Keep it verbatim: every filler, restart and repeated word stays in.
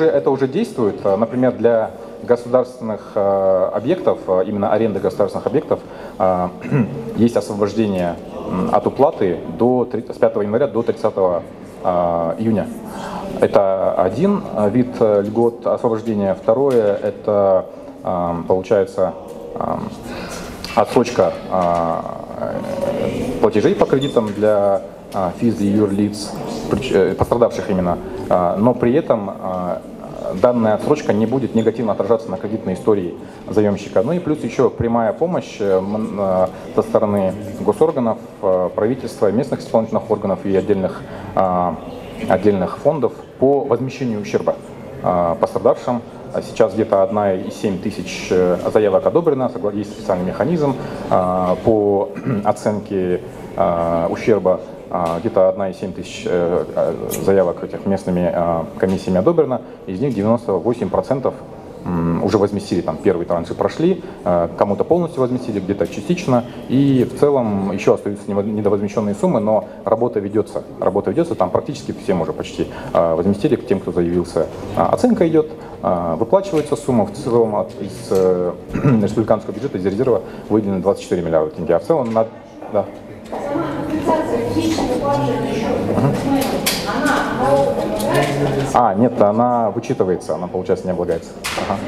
Это уже действует. Например, для государственных объектов, именно аренды государственных объектов, есть освобождение от уплаты до, с пятого января до тридцатого июня. Это один вид льгот освобождения. Второе, это получается отсрочка платежей по кредитам для физ и юрлиц, пострадавших именно, но при этом данная отсрочка не будет негативно отражаться на кредитной истории заемщика. Ну и плюс еще прямая помощь со стороны госорганов, правительства, местных исполнительных органов и отдельных, отдельных фондов по возмещению ущерба пострадавшим. Сейчас где-то одна целая семь тысячных заявок одобрено, есть специальный механизм по оценке ущерба. Где-то одна целая семь тысячных заявок этих местными комиссиями одобрено, из них девяносто восемь процентов уже возместили, там первые транши прошли, кому-то полностью возместили, где-то частично, и в целом еще остаются недовозмещенные суммы, но работа ведется, работа ведется, там практически всем уже почти возместили, к тем, кто заявился, оценка идет, выплачивается сумма, в целом из республиканского бюджета, из резерва выделено двадцать четыре миллиарда тенге, а в целом на... Да. А, нет, она вычитывается, она, получается, не облагается. Ага.